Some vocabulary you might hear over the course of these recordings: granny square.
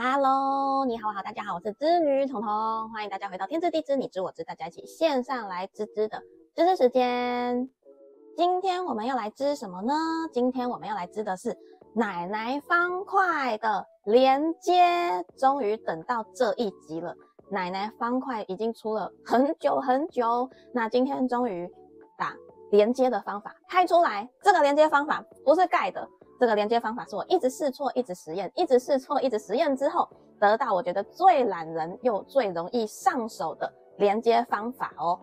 Hello， 你好，我好，大家好，我是织女彤彤，欢迎大家回到天知地知，你知我知，大家一起线上来织织的织织时间。今天我们要来织什么呢？今天我们要来织的是奶奶方块的连接。终于等到这一集了，奶奶方块已经出了很久很久，那今天终于把连接的方法开出来。这个连接方法不是盖的。这个连接方法是我一直试错，一直实验，一直试错，一直实验之后，得到我觉得最懒人又最容易上手的连接方法哦。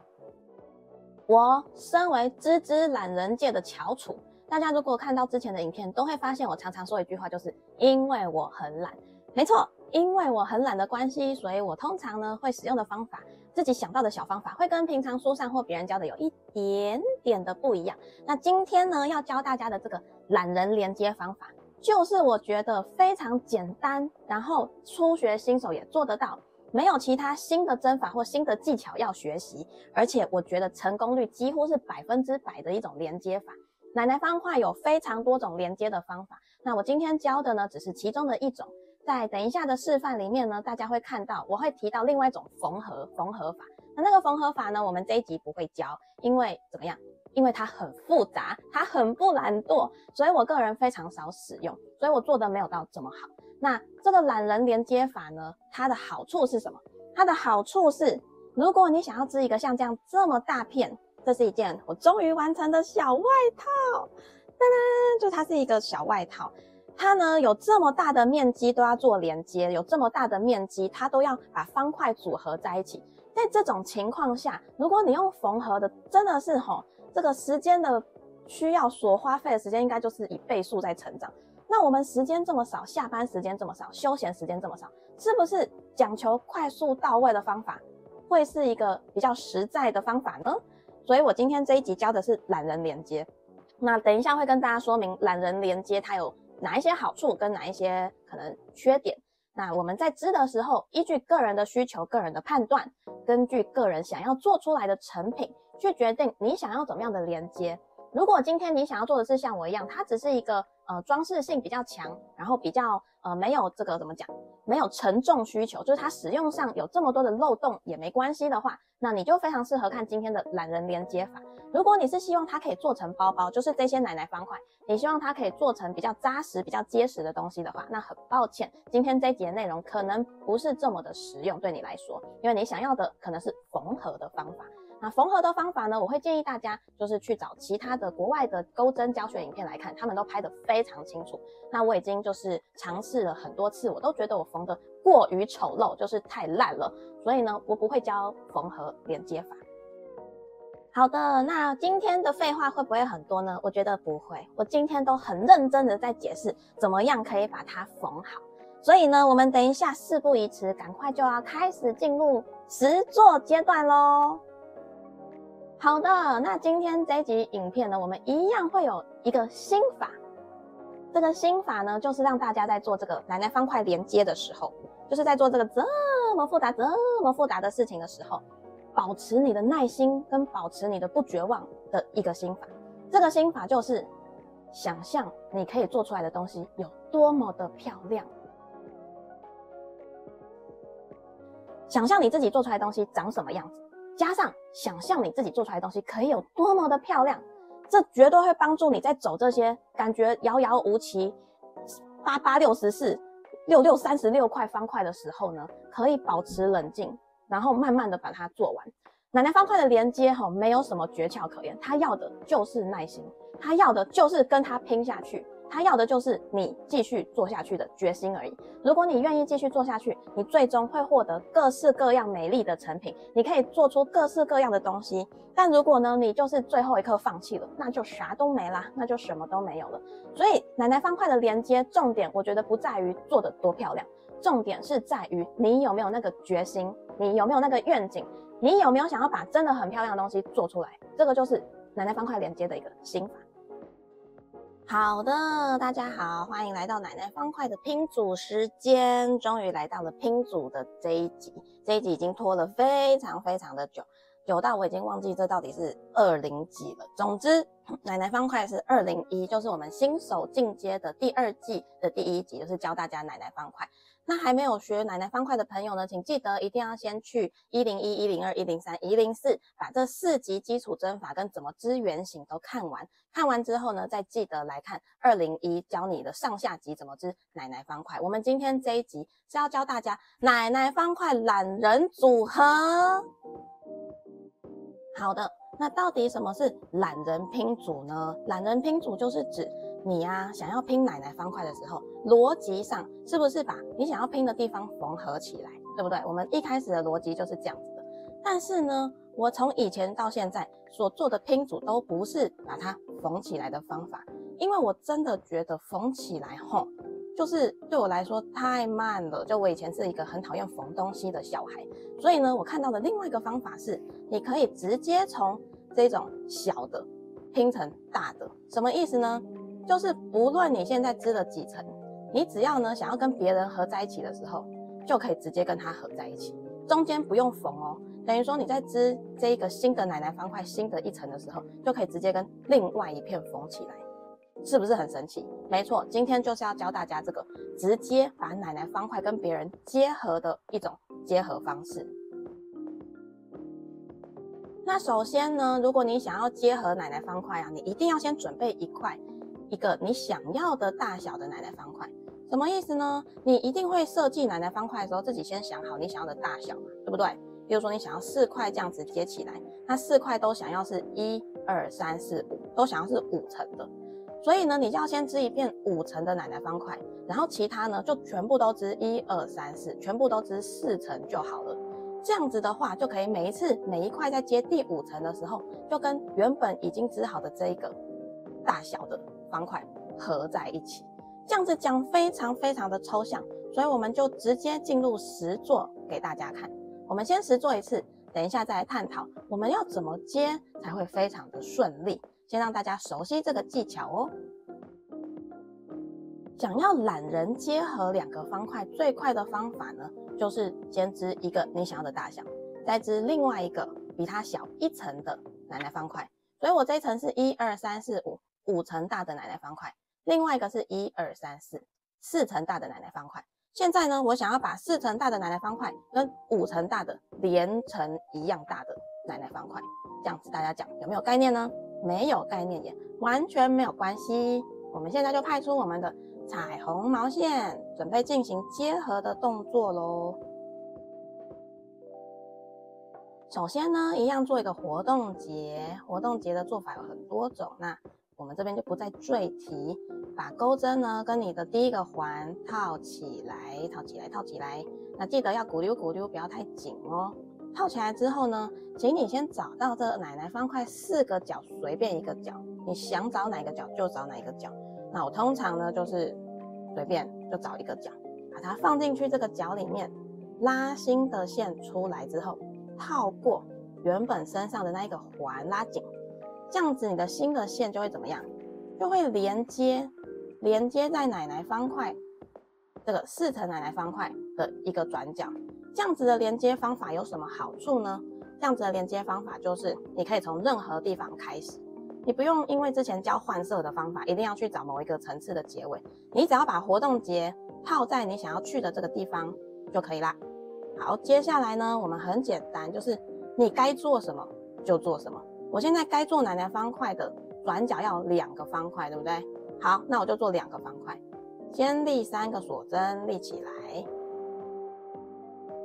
我身为织织懒人界的翘楚，大家如果看到之前的影片，都会发现我常常说一句话，就是因为我很懒。没错，因为我很懒的关系，所以我通常呢会使用的方法，自己想到的小方法会跟平常书上或别人教的有一点点的不一样。那今天呢，要教大家的这个懒人连接方法，就是我觉得非常简单，然后初学新手也做得到，没有其他新的针法或新的技巧要学习，而且我觉得成功率几乎是100%的一种连接法。奶奶方块有非常多种连接的方法，那我今天教的呢，只是其中的一种。在等一下的示范里面呢，大家会看到我会提到另外一种缝合法。那个缝合法呢，我们这一集不会教，因为怎么样？因为它很复杂，它很不懒惰，所以我个人非常少使用，所以我做的没有到这么好。那这个懒人连接法呢，它的好处是什么？它的好处是，如果你想要织一个像这样这么大片，这是一件我终于完成的小外套，当然，就它是一个小外套。它呢有这么大的面积都要做连接，有这么大的面积它都要把方块组合在一起。在这种情况下，如果你用缝合的，真的是这个时间的需要，所花费的时间应该就是以倍数在成长。那我们时间这么少，下班时间这么少，休闲时间这么少，是不是讲求快速到位的方法会是一个比较实在的方法呢？所以我今天这一集教的是懒人连接，那等一下会跟大家说明懒人连接它有哪一些好处跟哪一些可能缺点。那我们在织的时候，依据个人的需求、个人的判断，根据个人想要做出来的成品去决定你想要怎么样的连接。如果今天你想要做的是像我一样，它只是一个装饰性比较强，然后比较没有这个怎么讲，没有承重需求，就是它使用上有这么多的漏洞也没关系的话，那你就非常适合看今天的懒人连接法。如果你是希望它可以做成包包，就是这些奶奶方块，你希望它可以做成比较扎实、比较结实的东西的话，那很抱歉，今天这一集的内容可能不是这么的实用对你来说，因为你想要的可能是缝合的方法。那缝合的方法呢，我会建议大家就是去找其他的国外的钩针教学影片来看，他们都拍得非常清楚。那我已经就是尝试了很多次，我都觉得我缝得过于丑陋，就是太烂了，所以呢，我不会教缝合连接法。好的，那今天的废话会不会很多呢？我觉得不会，我今天都很认真的在解释怎么样可以把它缝好。所以呢，我们等一下事不宜迟，赶快就要开始进入实作阶段咯。好的，那今天这一集影片呢，我们一样会有一个心法。这个心法呢，就是让大家在做这个奶奶方块连接的时候，就是在做这个这么复杂的事情的时候，保持你的耐心跟保持你的不绝望的一个心法。这个心法就是想象你可以做出来的东西有多么的漂亮，想象你自己做出来的东西长什么样子，加上想象你自己做出来的东西可以有多么的漂亮，这绝对会帮助你在走这些感觉遥遥无期、88646636块方块的时候呢，可以保持冷静，然后慢慢的把它做完。奶奶方块的连接没有什么诀窍可言，它要的就是耐心，它要的就是跟它拼下去，它要的就是你继续做下去的决心而已。如果你愿意继续做下去，你最终会获得各式各样美丽的成品，你可以做出各式各样的东西。但如果呢，你就是最后一刻放弃了，那就啥都没啦，那就什么都没有了。所以奶奶方块的连接重点，我觉得不在于做得多漂亮，重点是在于你有没有那个决心，你有没有那个愿景，你有没有想要把真的很漂亮的东西做出来。这个就是奶奶方块连接的一个心法。好的，大家好，欢迎来到奶奶方块的拼组时间，终于来到了拼组的这一集。这一集已经拖了非常非常的久，久到我已经忘记这到底是20集了。总之，奶奶方块是2021，就是我们新手进阶的第2季的第1集，就是教大家奶奶方块。那还没有学奶奶方块的朋友呢，请记得一定要先去101、102、103、104，把这4级基础针法跟怎么织圆形都看完。看完之后呢，再记得来看201教你的上下集怎么织奶奶方块。我们今天这一集是要教大家奶奶方块懒人组合。好的，那到底什么是懒人拼组呢？懒人拼组就是指你呀，想要拼奶奶方块的时候，逻辑上是不是把你想要拼的地方缝合起来，对不对？我们一开始的逻辑就是这样子的。但是呢，我从以前到现在所做的拼组都不是把它缝起来的方法，因为我真的觉得缝起来吼，就是对我来说太慢了。就我以前是一个很讨厌缝东西的小孩，所以呢，我看到的另外一个方法是，你可以直接从这种小的拼成大的。什么意思呢？就是不论你现在织了几层，你只要呢想要跟别人合在一起的时候，就可以直接跟它合在一起，中间不用缝哦。等于说你在织这一个新的奶奶方块新的一层的时候，就可以直接跟另外一片缝起来，是不是很神奇？没错，今天就是要教大家这个直接把奶奶方块跟别人结合的一种结合方式。那首先呢，如果你想要结合奶奶方块啊，你一定要先准备一个你想要的大小的奶奶方块。什么意思呢？你一定会设计奶奶方块的时候，自己先想好你想要的大小嘛，对不对？比如说你想要4块这样子接起来，那4块都想要是1、2、3、4、5，都想要是5层的。所以呢，你就要先织一片5层的奶奶方块，然后其他呢就全部都织1、2、3、4，全部都织4层就好了。这样子的话，就可以每一次每一块在接第5层的时候，就跟原本已经织好的这一个大小的方块合在一起。这样子讲非常非常的抽象，所以我们就直接进入实作给大家看。我们先实作一次，等一下再来探讨我们要怎么接才会非常的顺利，先让大家熟悉这个技巧哦。想要懒人结合2个方块，最快的方法呢，就是先织一个你想要的大小，再织另外一个比它小1层的奶奶方块。所以我这一层是1、2、3、4、5，5层大的奶奶方块，另外一个是1、2、3、4，4层大的奶奶方块。现在呢，我想要把4层大的奶奶方块跟5层大的连成一样大的奶奶方块，这样子大家讲有没有概念呢？没有概念也完全没有关系，我们现在就派出我们的彩虹毛线，准备进行结合的动作咯。首先呢，一样做一个活动结，活动结的做法有很多种，那我们这边就不再赘提，把钩针呢跟你的第一个环套起来，套起来，套起来。那记得要咕溜咕溜，不要太紧哦。套起来之后呢，请你先找到这奶奶方块4个角，随便一个角，你想找哪个角就找哪个角。那我通常呢就是随便就找一个角，把它放进去这个角里面，拉新的线出来之后，套过原本身上的那一个环，拉紧。这样子你的新的线就会怎么样？就会连接在奶奶方块这个4层奶奶方块的一个转角。这样子的连接方法有什么好处呢？这样子的连接方法就是你可以从任何地方开始，你不用因为之前教换色的方法一定要去找某一个层次的结尾，你只要把活动结套在你想要去的这个地方就可以啦。好，接下来呢，我们很简单，就是你该做什么就做什么。我现在该做奶奶方块的转角要2个方块，对不对？好，那我就做2个方块，先立3个锁针，立起来，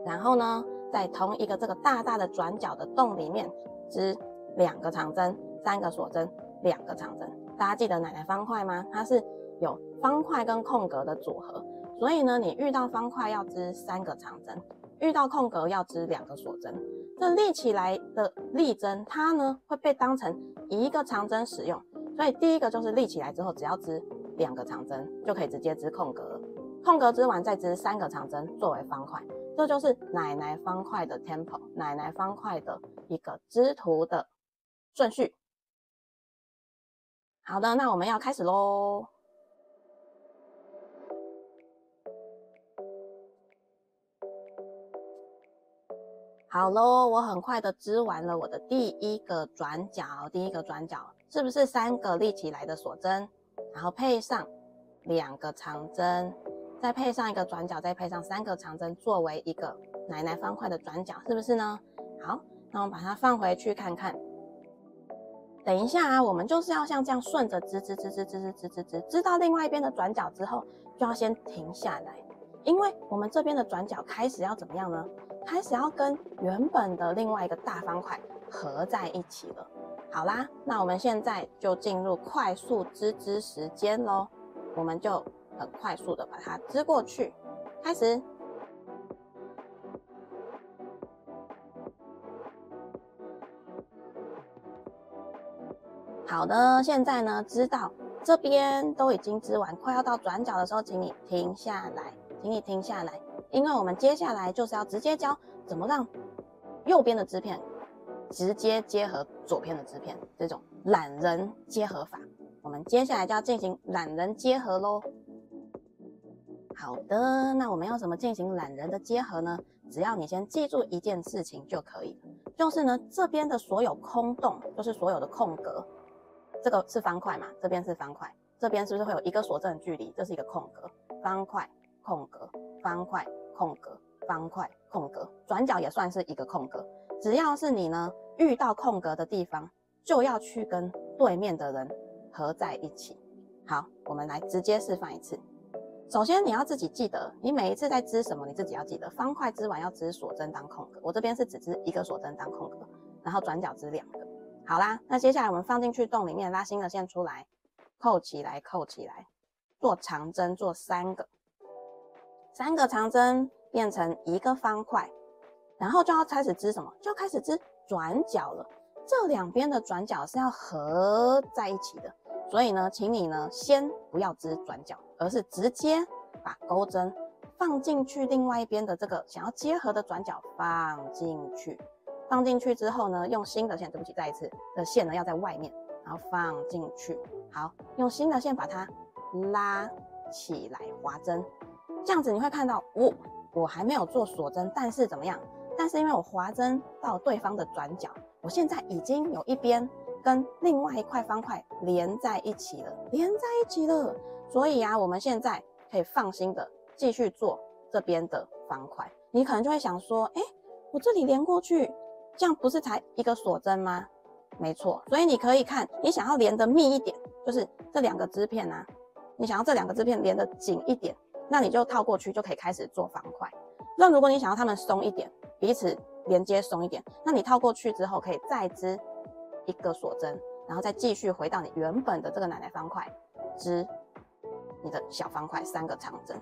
然后呢，在同一个这个大大的转角的洞里面织2个长针，3个锁针，2个长针。大家记得奶奶方块吗？它是有方块跟空格的组合，所以呢，你遇到方块要织3个长针，遇到空格要织2个锁针。这立起来的立针，它呢会被当成1个长针使用，所以第一个就是立起来之后，只要织2个长针就可以直接织空格，空格织完再织3个长针作为方块。这就是奶奶方块的 tempo， 奶奶方块的一个织图的顺序。好的，那我们要开始咯。好咯，我很快的织完了我的第1个转角，是不是3个立起来的锁针，然后配上2个长针，再配上一个转角，再配上3个长针，作为一个奶奶方块的转角，是不是呢？好，那我们把它放回去看看。等一下啊，我们就是要像这样顺着织，织到另外一边的转角之后，就要先停下来，因为我们这边的转角开始要怎么样呢？开始要跟原本的另外一个大方块合在一起了。好啦，那我们现在就进入快速织时间咯，我们就很快速的把它织过去，开始。好的，现在呢，织到这边都已经织完，快要到转角的时候，请你停下来，因为我们接下来就是要直接教怎么让右边的织片直接接合左边的织片，这种懒人接合法，我们接下来就要进行懒人接合咯。好的，那我们要怎么进行懒人的结合呢？只要你先记住一件事情就可以了，就是呢，这边的所有空洞，就是所有的空格，这个是方块嘛，这边是方块，这边是不是会有一个所剩距离？这是一个空格，方块，空格，方块，空格，方块，空格，转角也算是一个空格。只要是你呢遇到空格的地方，就要去跟对面的人合在一起。好，我们来直接示范一次。首先，你要自己记得，你每一次在织什么，你自己要记得。方块织完要织锁针当空格，我这边是只织一个锁针当空格，然后转角织2个。好啦，那接下来我们放进去洞里面，拉新的线出来，扣起来，做长针，做3个，3个长针变成一个方块，然后就要开始织什么？就要开始织转角了。这两边的转角是要合在一起的。所以呢，请你呢先不要织转角，而是直接把钩针放进去另外一边的这个想要结合的转角放进去。放进去之后呢，用新的线，对不起，再一次，这线呢要在外面，然后放进去。好，用新的线把它拉起来，划针。这样子你会看到，哦，我还没有做锁针，但是怎么样？但是因为我划针到对方的转角，我现在已经有一边跟另外一块方块连在一起了，所以啊，我们现在可以放心的继续做这边的方块。你可能就会想说，诶，我这里连过去，这样不是才一个锁针吗？没错，所以你可以看，你想要连的密一点，就是这两个支片啊，你想要这两个支片连的紧一点，那你就套过去就可以开始做方块。那如果你想要它们松一点，彼此连接松一点，那你套过去之后可以再织一个锁针，然后再继续回到你原本的这个奶奶方块，织你的小方块3个长针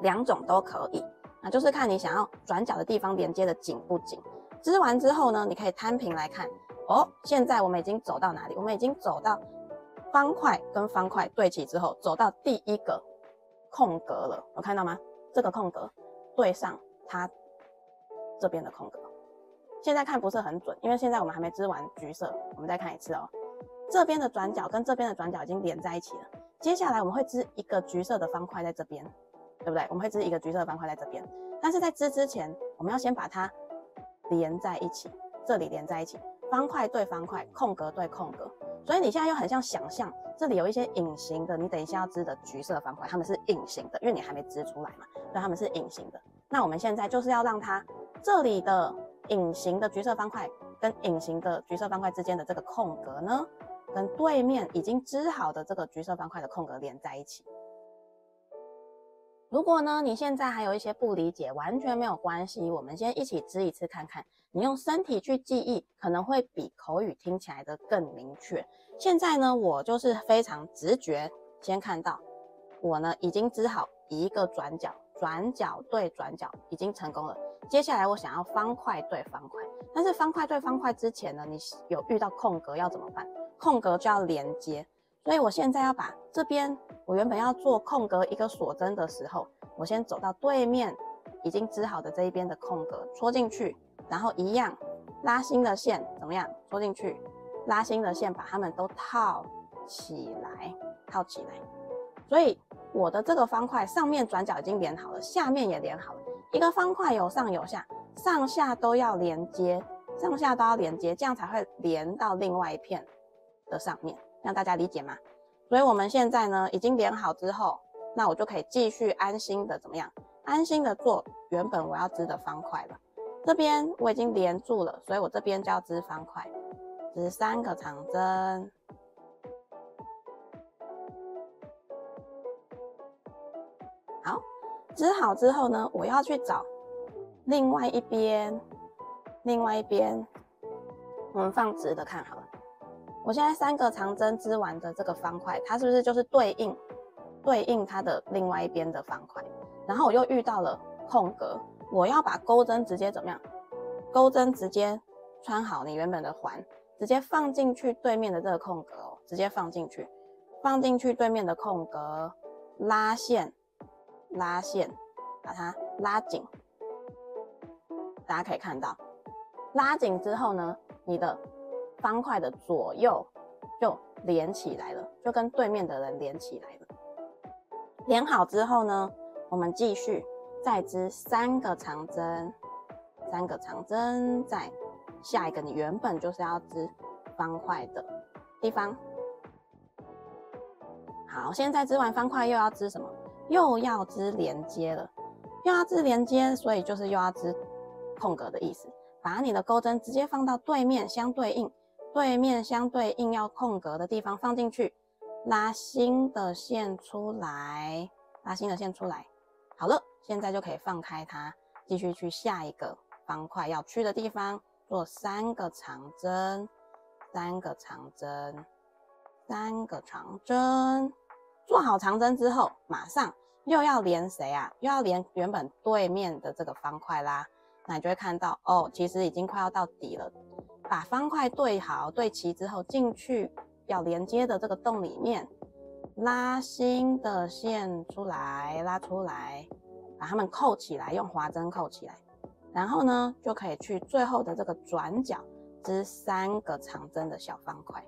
，2种都可以，那就是看你想要转角的地方连接的紧不紧。织完之后呢，你可以摊平来看，哦，现在我们已经走到哪里？我们已经走到方块跟方块对齐之后，走到第一个空格了，有看到吗？这个空格对上它这边的空格。现在看不是很准，因为现在我们还没织完橘色，我们再看一次哦。这边的转角跟这边的转角已经连在一起了。接下来我们会织一个橘色的方块在这边，对不对？我们会织一个橘色的方块在这边，但是在织之前，我们要先把它连在一起，这里连在一起，方块对方块，空格对空格。所以你现在又很像想象，这里有一些隐形的，你等一下要织的橘色的方块，它们是隐形的，因为你还没织出来嘛，所以它们是隐形的。那我们现在就是要让它这里的隐形的橘色方块跟隐形的橘色方块之间的这个空格呢，跟对面已经织好的这个橘色方块的空格连在一起。如果呢你现在还有一些不理解，完全没有关系，我们先一起织一次看看，你用身体去记忆可能会比口语听起来的更明确。现在呢我就是非常直觉，先看到我呢已经织好一个转角，转角对转角已经成功了。接下来我想要方块对方块，但是方块对方块之前呢，你有遇到空格要怎么办？空格就要连接，所以我现在要把这边我原本要做空格一个锁针的时候，我先走到对面已经织好的这一边的空格戳进去，然后一样拉新的线怎么样？戳进去，拉新的线把它们都套起来，所以我的这个方块上面转角已经连好了，下面也连好了。一个方块有上有下，上下都要连接，这样才会连到另外一片的上面，让大家理解吗？所以我们现在呢已经连好之后，那我就可以继续安心的怎么样？安心的做原本我要织的方块了。这边我已经连住了，所以我这边就要织方块，织3个长针。 好，织好之后呢，我要去找另外一边，我们放直的看好了。我现在3个长针织完的这个方块，它是不是就是对应它的另外一边的方块？然后我又遇到了空格，我要把钩针直接怎么样？钩针直接穿好你原本的环，直接放进去对面的这个空格哦，直接放进去对面的空格，拉线，把它拉紧。大家可以看到，拉紧之后呢，你的方块的左右就连起来了，就跟对面的人连起来了。连好之后呢，我们继续再织3个长针，3个长针在下一个你原本就是要织方块的地方。好，现在织完方块又要织什么？ 又要织连接了，又要织连接，所以就是又要织空格的意思。把你的钩针直接放到对面相对应，对面相对应要空格的地方放进去，拉新的线出来，拉新的线出来。好了，现在就可以放开它，继续去下一个方块要去的地方，做3个长针，3个长针，3个长针。 做好长针之后，马上又要连谁啊？又要连原本对面的这个方块啦。那你就会看到哦，其实已经快要到底了。把方块对好、对齐之后，进去要连接的这个洞里面，拉新的线出来，拉出来，把它们扣起来，用滑针扣起来。然后呢，就可以去最后的这个转角织3个长针的小方块。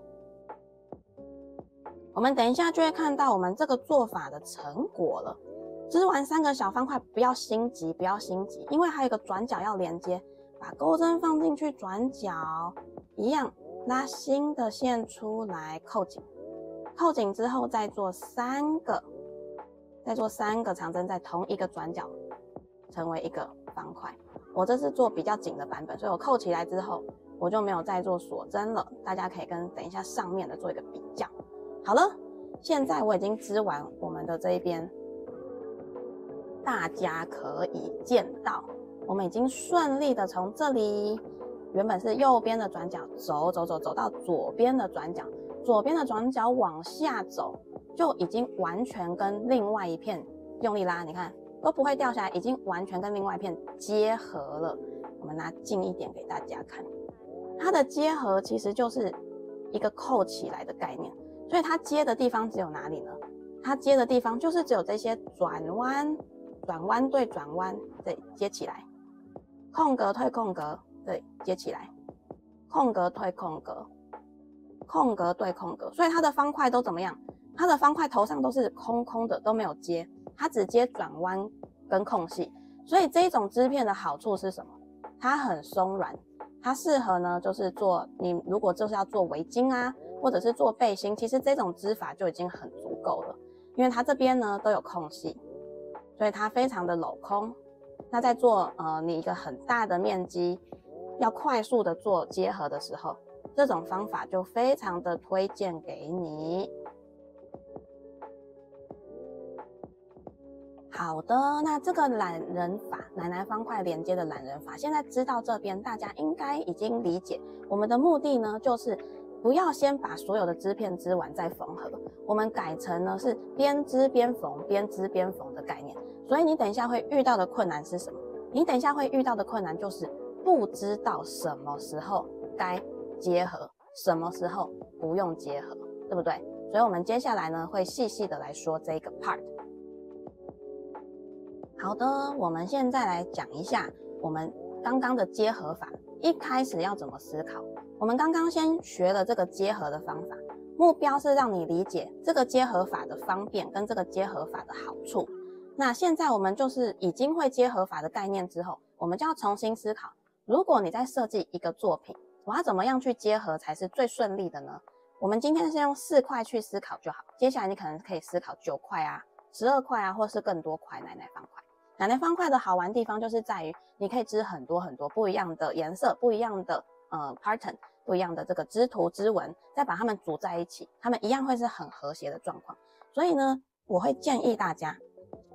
我们等一下就会看到我们这个做法的成果了。织完3个小方块，不要心急，不要心急，因为还有一个转角要连接，把钩针放进去转角，一样拉新的线出来，扣紧，扣紧之后再做3个，再做3个长针在同一个转角，成为一个方块。我这是做比较紧的版本，所以我扣起来之后，我就没有再做锁针了。大家可以跟等一下上面的做一个比较。 好了，现在我已经织完我们的这一边，大家可以见到，我们已经顺利的从这里，原本是右边的转角走到左边的转角，左边的转角往下走，就已经完全跟另外一片用力拉，你看都不会掉下来，已经完全跟另外一片结合了。我们拿近一点给大家看，它的结合其实就是一个扣起来的概念。 所以它接的地方只有哪里呢？它接的地方就是只有这些转弯对转弯，对，接起来，空格对空格，对，接起来，空格对空格，空格对空格。所以它的方块都怎么样？它的方块头上都是空空的，都没有接，它只接转弯跟空隙。所以这一种织片的好处是什么？它很松软，它适合呢，就是做你如果就是要做围巾啊。 或者是做背心，其实这种织法就已经很足够了，因为它这边呢都有空隙，所以它非常的镂空。那在做你一个很大的面积，要快速的做结合的时候，这种方法就非常的推荐给你。好的，那这个懒人法，奶奶方块连接的懒人法，现在知道这边大家应该已经理解，我们的目的呢就是。 不要先把所有的织片织完再缝合，我们改成呢是边织边缝，边织边缝的概念。所以你等一下会遇到的困难是什么？你等一下会遇到的困难就是不知道什么时候该结合，什么时候不用结合，对不对？所以我们接下来呢会细细的来说这个 part。好的，我们现在来讲一下我们刚刚的结合法，一开始要怎么思考。 我们刚刚先学了这个结合的方法，目标是让你理解这个结合法的方便跟这个结合法的好处。那现在我们就是已经会结合法的概念之后，我们就要重新思考，如果你在设计一个作品，我要怎么样去结合才是最顺利的呢？我们今天是用4块去思考就好，接下来你可能可以思考9块啊、12块啊，或是更多块奶奶方块。奶奶方块的好玩地方就是在于，你可以织很多很多不一样的颜色，不一样的pattern， 不一样的这个织图织纹，再把它们组在一起，它们一样会是很和谐的状况。所以呢，我会建议大家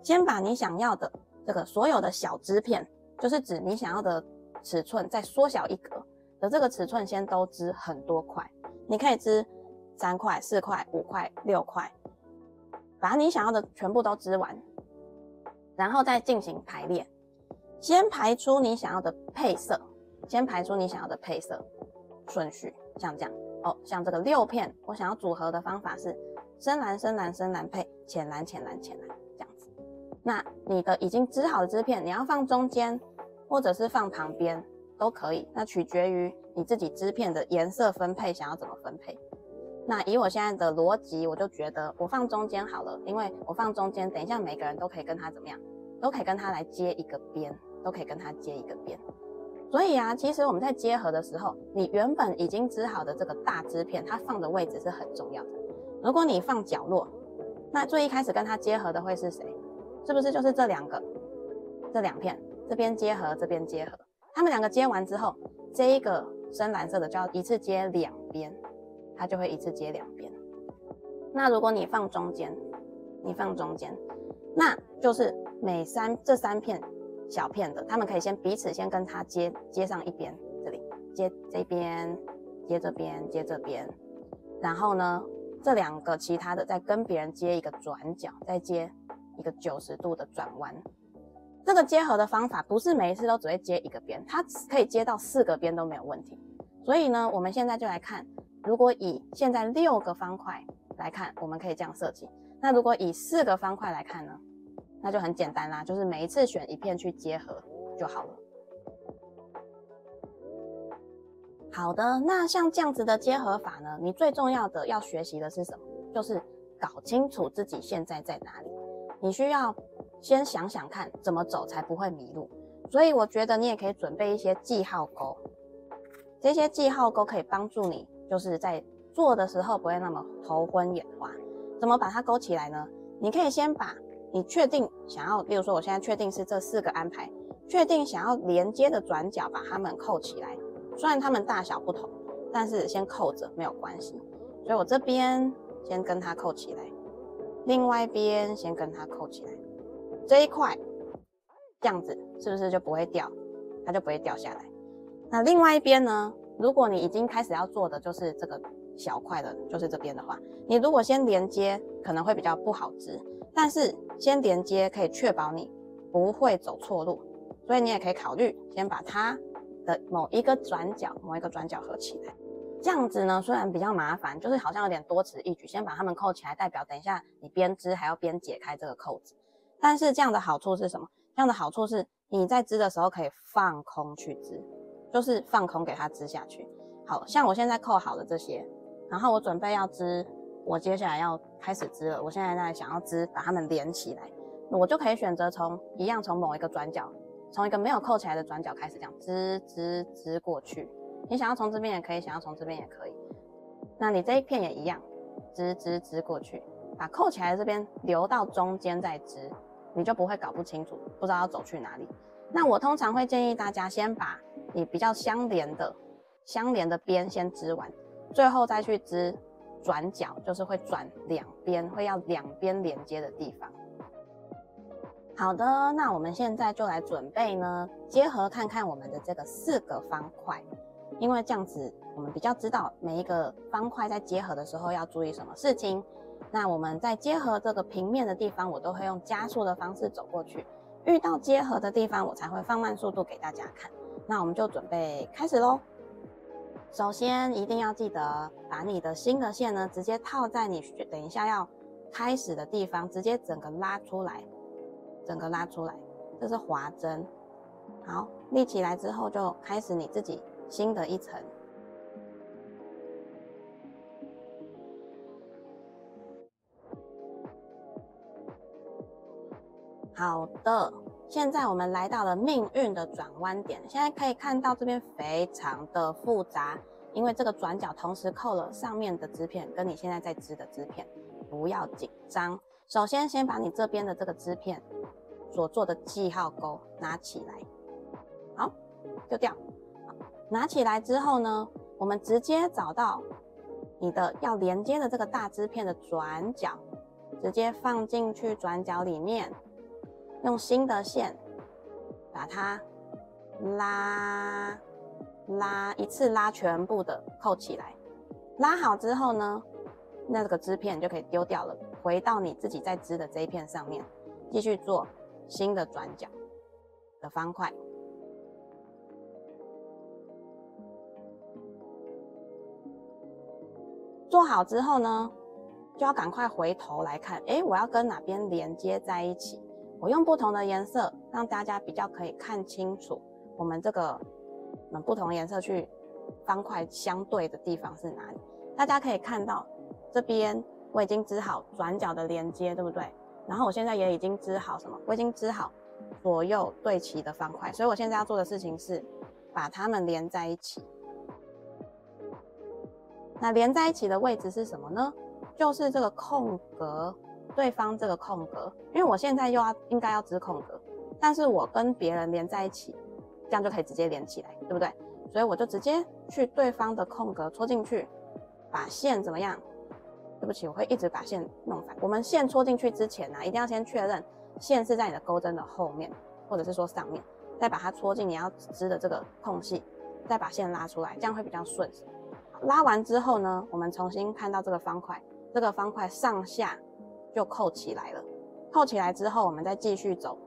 先把你想要的这个所有的小织片，就是指你想要的尺寸再缩小一格的这个尺寸，先都织很多块。你可以织3块、4块、5块、6块。 把你想要的全部都织完，然后再进行排列。先排出你想要的配色，先排出你想要的配色顺序，像这样哦。像这个6片，我想要组合的方法是深蓝、深蓝、深蓝配浅蓝、浅蓝、浅蓝这样子。那你的已经织好的织片，你要放中间，或者是放旁边都可以，那取决于你自己织片的颜色分配，想要怎么分配。 那以我现在的逻辑，我就觉得我放中间好了，因为我放中间，等一下每个人都可以跟他怎么样，都可以跟他来接一个边，都可以跟他接一个边。所以啊，其实我们在接合的时候，你原本已经织好的这个大织片，它放的位置是很重要的。如果你放角落，那最一开始跟它接合的会是谁？是不是就是这两个？这两片，这边接合，这边接合，他们两个接完之后，这一个深蓝色的就要一次接两边。 它就会一次接两边。那如果你放中间，你放中间，那就是每这三片小片的，它们可以先彼此先跟它接上一边，这里接这边，接这边，接这边。然后呢，这两个其他的再跟别人接一个转角，再接一个90度的转弯。这个接合的方法不是每一次都只会接一个边，它可以接到4个边都没有问题。所以呢，我们现在就来看。 如果以现在6个方块来看，我们可以这样设计。那如果以4个方块来看呢，那就很简单啦，就是每一次选一片去结合就好了。好的，那像这样子的结合法呢，你最重要的要学习的是什么？就是搞清楚自己现在在哪里。你需要先想想看怎么走才不会迷路。所以我觉得你也可以准备一些记号钩，这些记号钩可以帮助你。 就是在做的时候不会那么头昏眼花。怎么把它勾起来呢？你可以先把你确定想要，例如说我现在确定是这4个安排，确定想要连接的转角，把它们扣起来。虽然它们大小不同，但是先扣着没有关系。所以我这边先跟它扣起来，另外一边先跟它扣起来，这一块这样子是不是就不会掉？它就不会掉下来。那另外一边呢？ 如果你已经开始要做的就是这个小块的，就是这边的话，你如果先连接可能会比较不好织，但是先连接可以确保你不会走错路，所以你也可以考虑先把它的某一个转角合起来。这样子呢，虽然比较麻烦，就是好像有点多此一举，先把它们扣起来，代表等一下你边织还要边解开这个扣子。但是这样的好处是什么？这样的好处是你在织的时候可以放空去织。 就是放空给它织下去，好像我现在扣好了这些，然后我准备要织，我接下来要开始织了。我现在想要织，把它们连起来，我就可以选择从某一个转角，从一个没有扣起来的转角开始这样织过去。你想要从这边也可以，想要从这边也可以。那你这一片也一样，织过去，把扣起来的这边留到中间再织，你就不会搞不清楚，不知道要走去哪里。那我通常会建议大家先把 你比较相连的边先织完，最后再去织转角，就是会转两边，会要两边连接的地方。好的，那我们现在就来准备呢，结合看看我们的这个4个方块，因为这样子我们比较知道每一个方块在结合的时候要注意什么事情。那我们在结合这个平面的地方，我都会用加速的方式走过去，遇到结合的地方，我才会放慢速度给大家看。 那我们就准备开始咯。首先一定要记得把你的新的线呢，直接套在你等一下要开始的地方，直接整个拉出来，整个拉出来。这是滑针，好，立起来之后就开始你自己新的一层。好的。 现在我们来到了命运的转弯点，现在可以看到这边非常的复杂，因为这个转角同时扣了上面的织片跟你现在在织的织片，不要紧张。首先，先把你这边的这个支片所做的记号钩拿起来，好，丢掉。拿起来之后呢，我们直接找到你的要连接的这个大支片的转角，直接放进去转角里面，用新的线把它拉，一次拉全部的扣起来。拉好之后呢，那个支片就可以丢掉了，回到你自己在织的这一片上面，继续做新的转角的方块。做好之后呢，就要赶快回头来看，诶，我要跟哪边连接在一起？我用不同的颜色，让大家比较可以看清楚我们这个不同颜色去方块相对的地方是哪里。大家可以看到，这边我已经织好转角的连接，对不对？然后我现在也已经织好什么？我已经织好左右对齐的方块，所以我现在要做的事情是把它们连在一起。那连在一起的位置是什么呢？就是这个空格，对方这个空格，因为我现在又应该要织空格，但是我跟别人连在一起，这样就可以直接连起来，对不对？所以我就直接去对方的空格戳进去，把线怎么样？对不起，我会一直把线弄反。我们线戳进去之前啊，一定要先确认线是在你的钩针的后面，或者是说上面，再把它戳进你要织的这个空隙，再把线拉出来，这样会比较顺手。拉完之后呢，我们重新看到这个方块，这个方块上下就扣起来了。扣起来之后，我们再继续走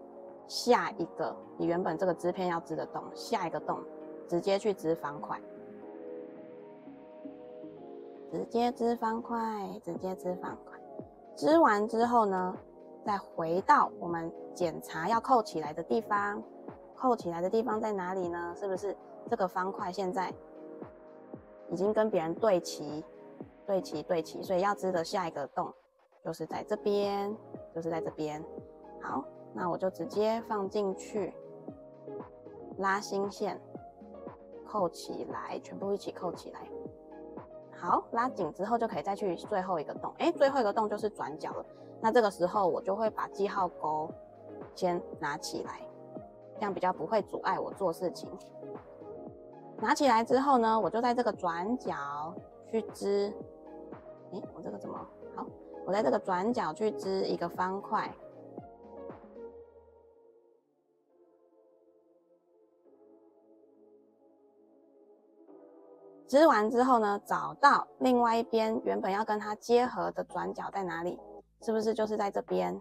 下一个你原本这个支片要织的洞，下一个洞直接去织方块。直接织方块，直接织方块。织完之后呢，再回到我们检查要扣起来的地方。扣起来的地方在哪里呢？是不是这个方块现在已经跟别人对齐，对齐，所以要织的下一个洞就是在这边，好，那我就直接放进去，拉新线，扣起来，全部一起扣起来。好，拉紧之后就可以再去最后一个洞。诶，最后一个洞就是转角了。那这个时候我就会把记号钩先拿起来，这样比较不会阻碍我做事情。拿起来之后呢，我就在这个转角去织。诶，我这个怎么？好，我在这个转角去织一个方块。织完之后呢，找到另外一边原本要跟它结合的转角在哪里？是不是就是在这边？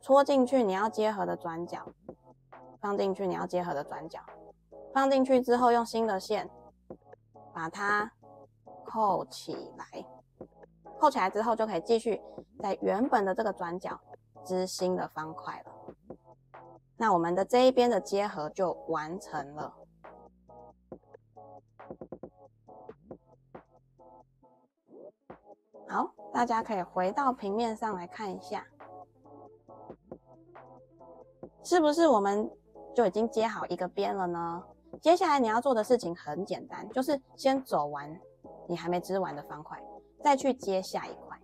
戳进去你要结合的转角，放进去你要结合的转角，放进去之后用新的线把它扣起来。扣起来之后就可以继续在原本的这个转角织新的方块了。那我们的这一边的结合就完成了。好，大家可以回到平面上来看一下，是不是我们就已经接好一个边了呢？接下来你要做的事情很简单，就是先走完你还没织完的方块，再去接下一块。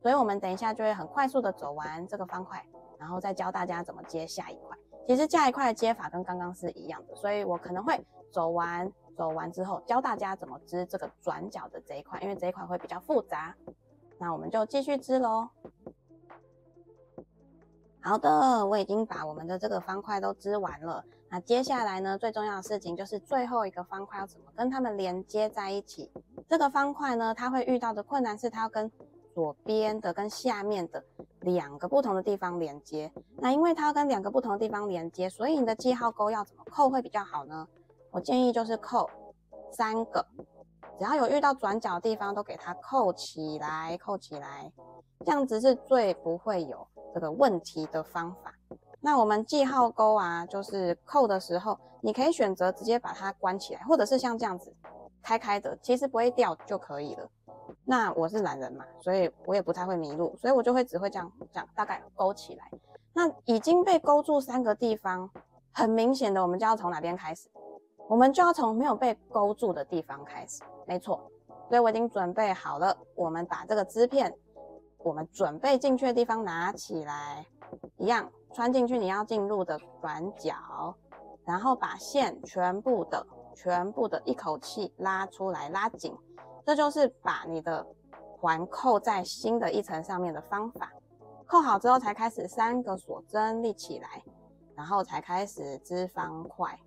所以我们等一下就会很快速的走完这个方块，然后再教大家怎么接下一块。其实下一块的接法跟刚刚是一样的，所以我可能会走完之后教大家怎么织这个转角的这一块，因为这一块会比较复杂。那我们就继续织咯。好的，我已经把我们的这个方块都织完了。那接下来呢，最重要的事情就是最后一个方块要怎么跟它们连接在一起。这个方块呢，它会遇到的困难是它要跟左边的跟下面的两个不同的地方连接。那因为它要跟两个不同的地方连接，所以你的记号钩要怎么扣会比较好呢？我建议就是扣三个，只要有遇到转角的地方都给它扣起来，这样子是最不会有这个问题的方法。那我们记号钩啊，就是扣的时候，你可以选择直接把它关起来，或者是像这样子开的，其实不会掉就可以了。那我是懒人嘛，所以我也不太会迷路，所以我就会只会这样大概勾起来。那已经被勾住三个地方，很明显的我们就要从哪边开始？我们就要从没有被勾住的地方开始，没错。所以我已经准备好了，我们把这个支片我们准备进去的地方拿起来，一样穿进去你要进入的转角，然后把线全部的一口气拉出来，拉紧，这就是把你的环扣在新的一层上面的方法。扣好之后才开始三个锁针立起来，然后才开始织方块。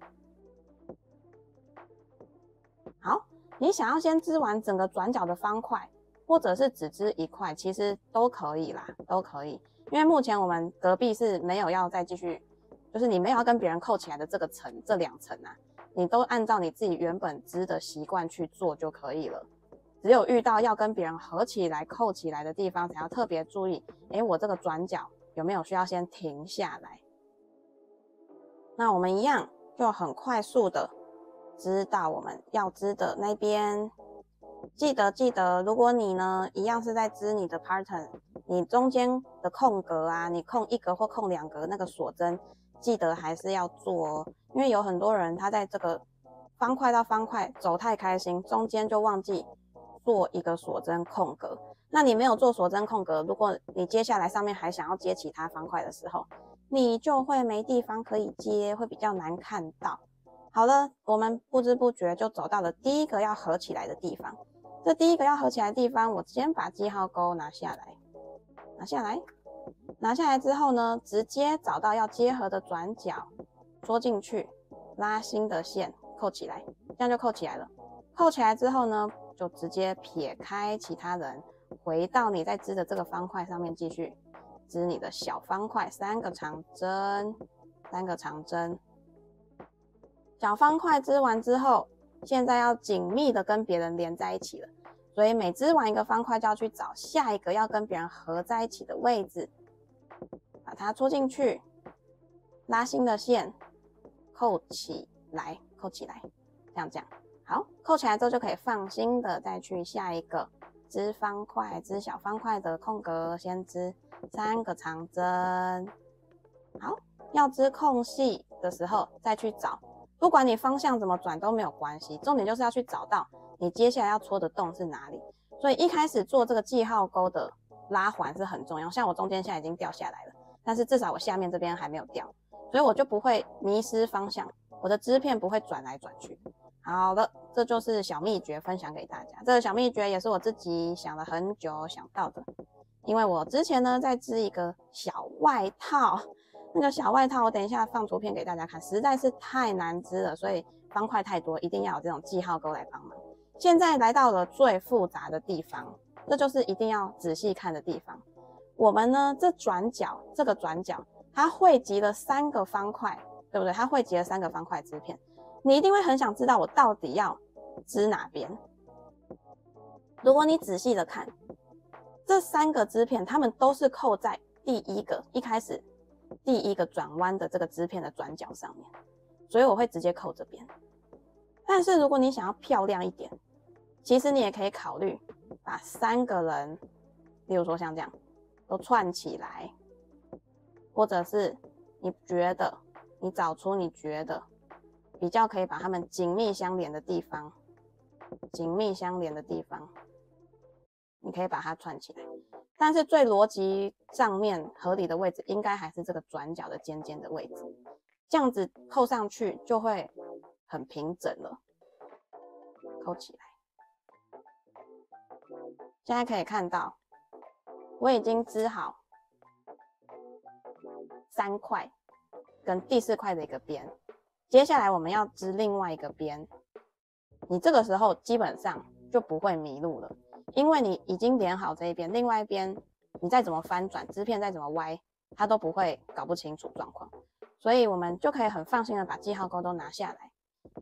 好，你想要先织完整个转角的方块，或者是只织一块，其实都可以啦，都可以。因为目前我们隔壁是没有要再继续，就是你没有要跟别人扣起来的这个层，这两层啊，你都按照你自己原本织的习惯去做就可以了。只有遇到要跟别人合起来、扣起来的地方，才要特别注意。诶，我这个转角有没有需要先停下来？那我们一样就很快速的织到我们要织的那边。记得，如果你呢一样是在织你的 pattern， 你中间的空格啊，你空一格或空两格那个锁针，记得还是要做哦。因为有很多人他在这个方块到方块走太开心，中间就忘记做一个锁针空格。那你没有做锁针空格，如果你接下来上面还想要接其他方块的时候，你就会没地方可以接，会比较难看到。好了，我们不知不觉就走到了第一个要合起来的地方。这第一个要合起来的地方，我先把记号钩拿下来之后呢，直接找到要结合的转角，戳进去，拉新的线扣起来，这样就扣起来了。扣起来之后呢，就直接撇开其他人，回到你在织的这个方块上面，继续织你的小方块。三个长针，小方块织完之后，现在要紧密的跟别人连在一起了，所以每织完一个方块就要去找下一个要跟别人合在一起的位置，把它戳进去，拉新的线，扣起来，这样。好，扣起来之后就可以放心的再去下一个织方块、织小方块的空格，先织三个长针。好，要织空隙的时候再去找，不管你方向怎么转都没有关系，重点就是要去找到你接下来要戳的洞是哪里。所以一开始做这个记号钩的拉环是很重要，像我中间现在已经掉下来了，但是至少我下面这边还没有掉，所以我就不会迷失方向，我的织片不会转来转去。好了，这就是小秘诀分享给大家。这个小秘诀也是我自己想了很久想到的，因为我之前呢在织一个小外套，那个小外套我等一下放图片给大家看，实在是太难织了，所以方块太多，一定要有这种记号钩来帮忙。现在来到了最复杂的地方，这就是一定要仔细看的地方。我们呢这个转角它汇集了三个方块，对不对？它汇集了三个方块织片，你一定会很想知道我到底要织哪边。如果你仔细的看，这三个织片它们都是扣在一开始第一个转弯的这个织片的转角上面，所以我会直接扣这边。但是如果你想要漂亮一点，其实你也可以考虑把三个人，例如说像这样都串起来，或者是你找出你觉得比较可以把它们紧密相连的地方，你可以把它串起来。但是最逻辑上面合理的位置应该还是这个转角的尖尖的位置，这样子扣上去就会很平整了。扣起来，现在可以看到我已经织好三块跟第四块的一个边，接下来我们要织另外一个边，你这个时候基本上就不会迷路了，因为你已经连好这一边，另外一边你再怎么翻转，织片再怎么歪，它都不会搞不清楚状况，所以我们就可以很放心的把记号钩都拿下来，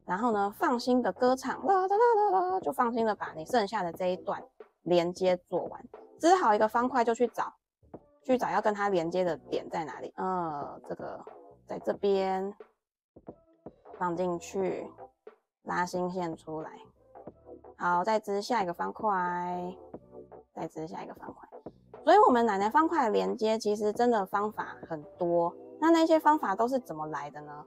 然后呢，放心的歌唱，啦啦啦啦啦，就放心的把你剩下的这一段连接做完。织好一个方块就去找要跟它连接的点在哪里，这个在这边。放进去，拉新线出来。好，再织下一个方块。所以我们奶奶方块的连接其实真的方法很多，那些方法都是怎么来的呢？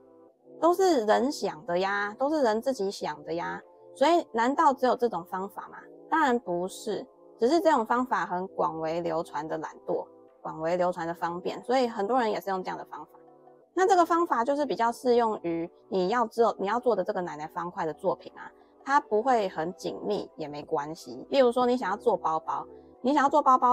都是人想的呀，都是人自己想的呀。所以难道只有这种方法吗？当然不是，只是这种方法很广为流传的懒惰，广为流传的方便，所以很多人也是用这样的方法。那这个方法就是比较适用于你要做的这个奶奶方块的作品啊，它不会很紧密也没关系。例如说你想要做包包，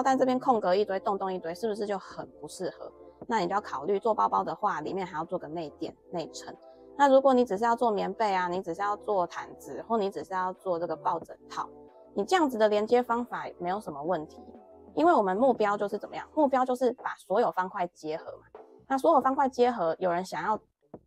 但这边空格一堆，洞洞一堆，是不是就很不适合？那你就要考虑做包包的话，里面还要做个内垫、内衬。那如果你只是要做棉被啊，你只是要做毯子，或你只是要做这个抱枕套，你这样子的连接方法没有什么问题，因为我们目标就是怎么样？目标就是把所有方块结合嘛。那所有方块结合，有人想要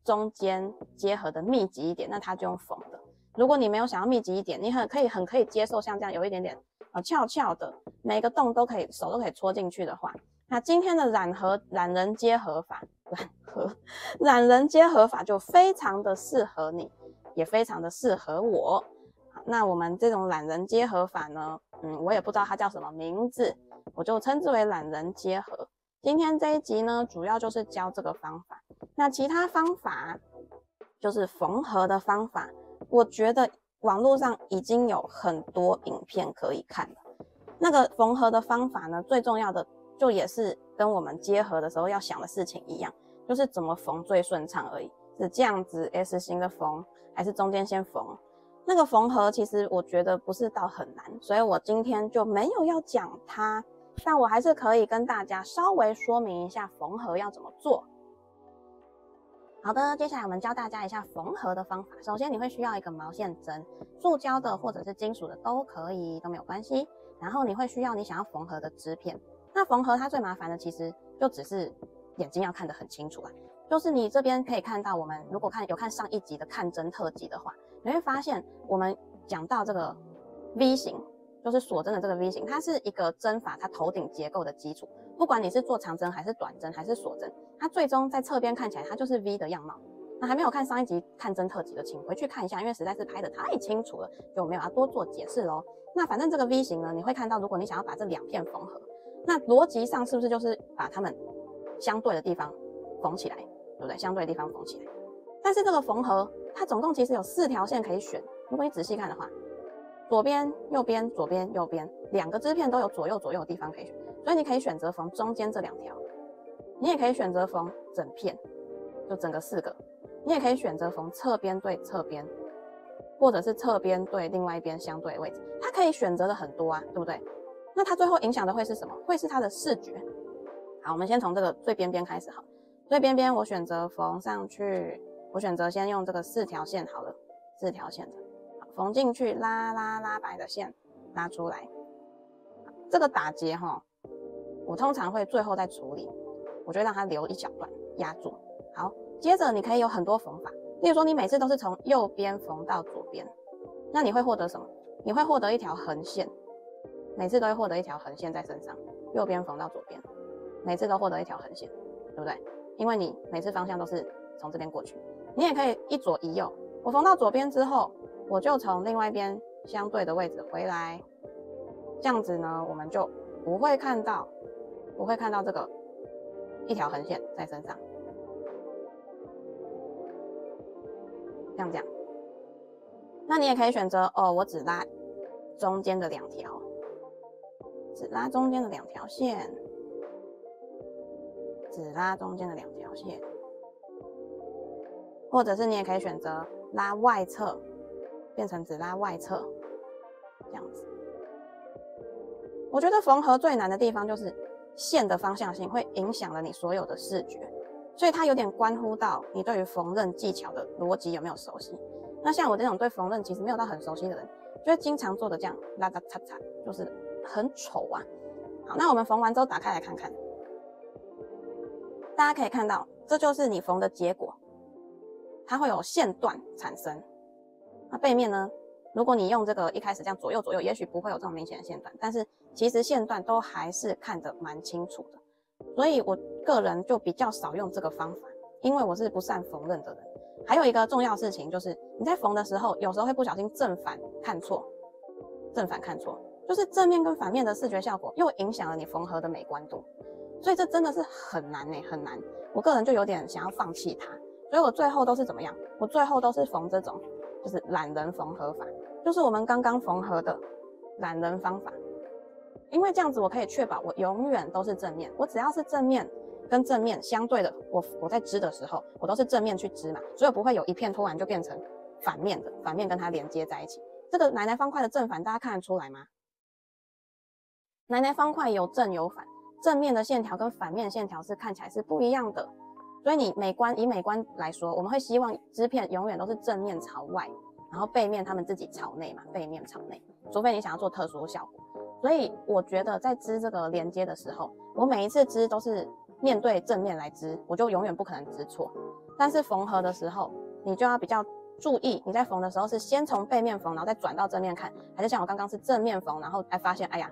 中间结合的密集一点，那他就用缝的。如果你没有想要密集一点，你很可以接受像这样有一点点翘翘的，每个洞都可以手都可以戳进去的话，那今天的染人结合法就非常的适合你，也非常的适合我。那我们这种懒人结合法呢，我也不知道它叫什么名字，我就称之为懒人结合。今天这一集呢，主要就是教这个方法。那其他方法就是缝合的方法，我觉得网络上已经有很多影片可以看了。那个缝合的方法呢，最重要的就也是跟我们结合的时候要想的事情一样，就是怎么缝最顺畅而已，是这样子 S 型的缝，还是中间先缝。那个缝合其实我觉得不是到很难，所以我今天就没有要讲它，但我还是可以跟大家稍微说明一下缝合要怎么做。好的，接下来我们教大家一下缝合的方法。首先你会需要一个毛线针，塑胶的或者是金属的都可以，都没有关系。然后你会需要你想要缝合的织片。那缝合它最麻烦的其实就只是眼睛要看得很清楚啊，就是你这边可以看到，我们如果有看上一集的看针特辑的话，你会发现我们讲到这个 V 型，就是锁针的这个 V 型，它是一个针法它头顶结构的基础。不管你是做长针还是短针还是锁针，它最终在侧边看起来它就是 V 的样貌。那还没有看上一集看针特辑的，请回去看一下，因为实在是拍得太清楚了，就没有要多做解释咯。那反正这个 V 型呢，你会看到，如果你想要把这两片缝合，那逻辑上是不是就是把它们相对的地方缝起来，对不对？相对的地方缝起来。但是这个缝合它总共其实有4条线可以选，如果你仔细看的话，左边、右边、左边、右边，2个织片都有左右左右的地方可以选，所以你可以选择缝中间这2条，你也可以选择缝整片，就整个4个，你也可以选择缝侧边对侧边，或者是侧边对另外一边相对的位置，它可以选择的很多啊，对不对？那它最后影响的会是什么？会是它的视觉。好，我们先从这个最边边开始好，最边边我选择缝上去，我选择先用这个4条线好了，4条线的。缝进去，拉拉拉白的线拉出来，这个打结齁，我通常会最后再处理，我就让它留一小段压住。好，接着你可以有很多缝法，例如说你每次都是从右边缝到左边，那你会获得什么？你会获得一条横线，每次都会获得一条横线在身上，右边缝到左边，每次都获得一条横线，对不对？因为你每次方向都是从这边过去。你也可以一左一右，我缝到左边之后，我就从另外一边相对的位置回来，这样子呢，我们就不会看到这个一条横线在身上，像这样。那你也可以选择哦，我只拉中间的2条，只拉中间的2条线，只拉中间的2条线，或者是你也可以选择拉外侧。变成只拉外侧，这样子。我觉得缝合最难的地方就是线的方向性会影响了你所有的视觉，所以它有点关乎到你对于缝纫技巧的逻辑有没有熟悉。那像我这种对缝纫其实没有到很熟悉的人，就会经常做的这样拉拉叉叉，就是很丑啊。好，那我们缝完之后打开来看看，大家可以看到，这就是你缝的结果，它会有线段产生。那背面呢？如果你用这个一开始这样左右左右，也许不会有这种明显的线段，但是其实线段都还是看得蛮清楚的。所以我个人就比较少用这个方法，因为我是不善缝纫的人。还有一个重要事情就是，你在缝的时候，有时候会不小心正反看错，就是正面跟反面的视觉效果又影响了你缝合的美观度，所以这真的是很难很难。我个人就有点想要放弃它，所以我最后都是怎么样？我最后都是缝这种。就是懒人缝合法，就是我们刚刚缝合的懒人方法。因为这样子我可以确保我永远都是正面，我只要是正面跟正面相对的，我在织的时候我都是正面去织嘛，所以不会有一片突然就变成反面的，反面跟它连接在一起。这个奶奶方块的正反大家看得出来吗？奶奶方块有正有反，正面的线条跟反面线条是看起来是不一样的，所以你美观以美观来说，我们会希望织片永远都是正面朝外，然后背面他们自己朝内嘛，背面朝内，除非你想要做特殊效果。所以我觉得在织这个连接的时候，我每一次织都是面对正面来织，我就永远不可能织错。但是缝合的时候，你就要比较注意，你在缝的时候是先从背面缝，然后再转到正面看，还是像我刚刚是正面缝，然后才发现，哎呀，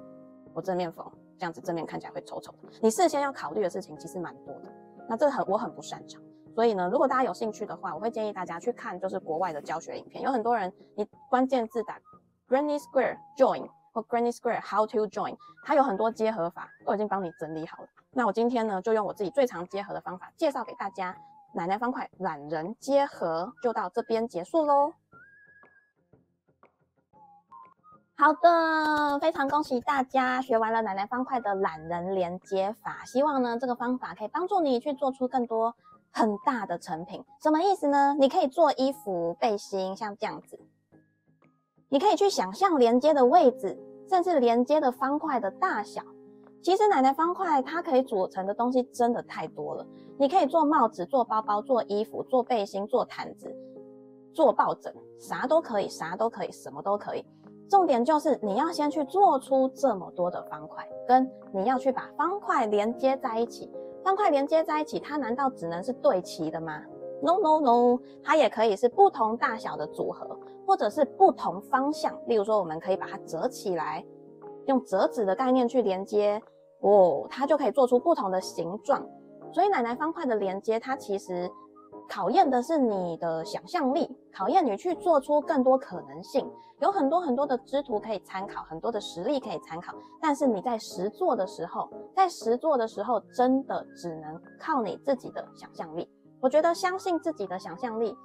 我正面缝这样子正面看起来会丑丑的。你事先要考虑的事情其实蛮多的，那这我很不擅长。所以呢，如果大家有兴趣的话，我会建议大家去看就是国外的教学影片，有很多人你关键字打 granny square join 或 granny square how to join， 它有很多结合法都已经帮你整理好了。那我今天呢，就用我自己最常结合的方法介绍给大家，奶奶方块懒人结合就到这边结束咯。好的，非常恭喜大家学完了奶奶方块的懒人连接法，希望呢这个方法可以帮助你去做出更多很大的成品。什么意思呢？你可以做衣服、背心，像这样子，你可以去想象连接的位置，甚至连接的方块的大小。其实奶奶方块它可以组成的东西真的太多了，你可以做帽子、做包包、做衣服、做背心、做毯子、做抱枕，啥都可以，啥都可以，什么都可以。重点就是你要先去做出这么多的方块，跟你要去把方块连接在一起。方块连接在一起，它难道只能是对齐的吗？ No No No， 它也可以是不同大小的组合，或者是不同方向。例如说，我们可以把它折起来，用折纸的概念去连接，哦，它就可以做出不同的形状。所以奶奶方块的连接，它其实考验的是你的想象力，考验你去做出更多可能性，有很多很多的织图可以参考，很多的实例可以参考。但是你在实作的时候，真的只能靠你自己的想象力。我觉得相信自己的想象力，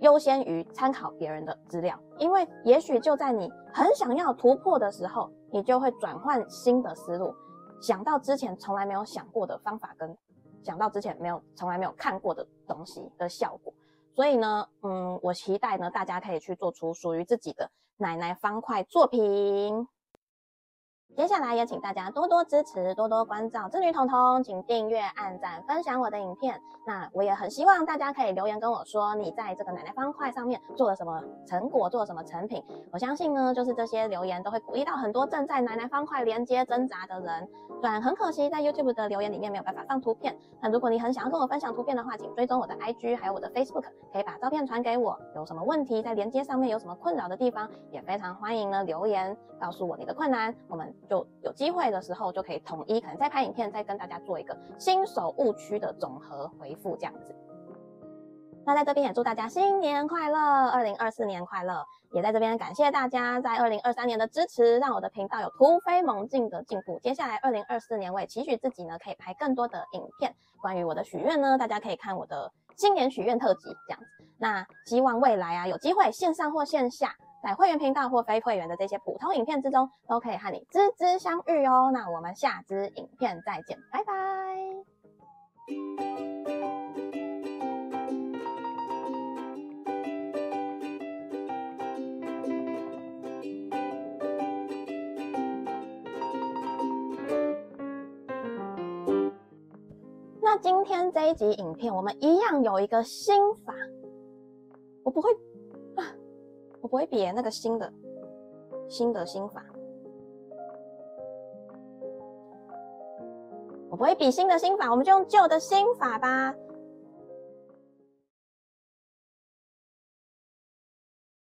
优先于参考别人的资料，因为也许就在你很想要突破的时候，你就会转换新的思路，想到之前从来没有想过的方法跟。想到之前从来没有看过的东西的效果，所以呢，我期待呢，大家可以去做出属于自己的奶奶方块作品。接下来也请大家多多支持，多多关照织女彤彤，请订阅、按赞、分享我的影片。那我也很希望大家可以留言跟我说，你在这个奶奶方块上面做了什么成果，做了什么成品。我相信呢，就是这些留言都会鼓励到很多正在奶奶方块连接挣扎的人。虽然很可惜在 YouTube 的留言里面没有办法放图片，但如果你很想要跟我分享图片的话，请追踪我的 IG 还有我的 Facebook， 可以把照片传给我。有什么问题，在连接上面有什么困扰的地方，也非常欢迎呢留言告诉我你的困难。我们就有机会的时候就可以统一，可能再拍影片，再跟大家做一个新手误区的总和回复这样子。那在这边也祝大家新年快乐，2024年快乐！也在这边感谢大家在2023年的支持，让我的频道有突飞猛进的进步。接下来2024年，我也期许自己呢可以拍更多的影片。关于我的许愿呢，大家可以看我的新年许愿特辑这样子。那希望未来啊有机会线上或线下。在会员频道或非会员的这些普通影片之中，都可以和你枝枝相遇哦。那我们下支影片再见，拜拜。那今天这一集影片，我们一样有一个心法，我不会比那个新的心法，我不会比新的心法，我们就用旧的心法吧。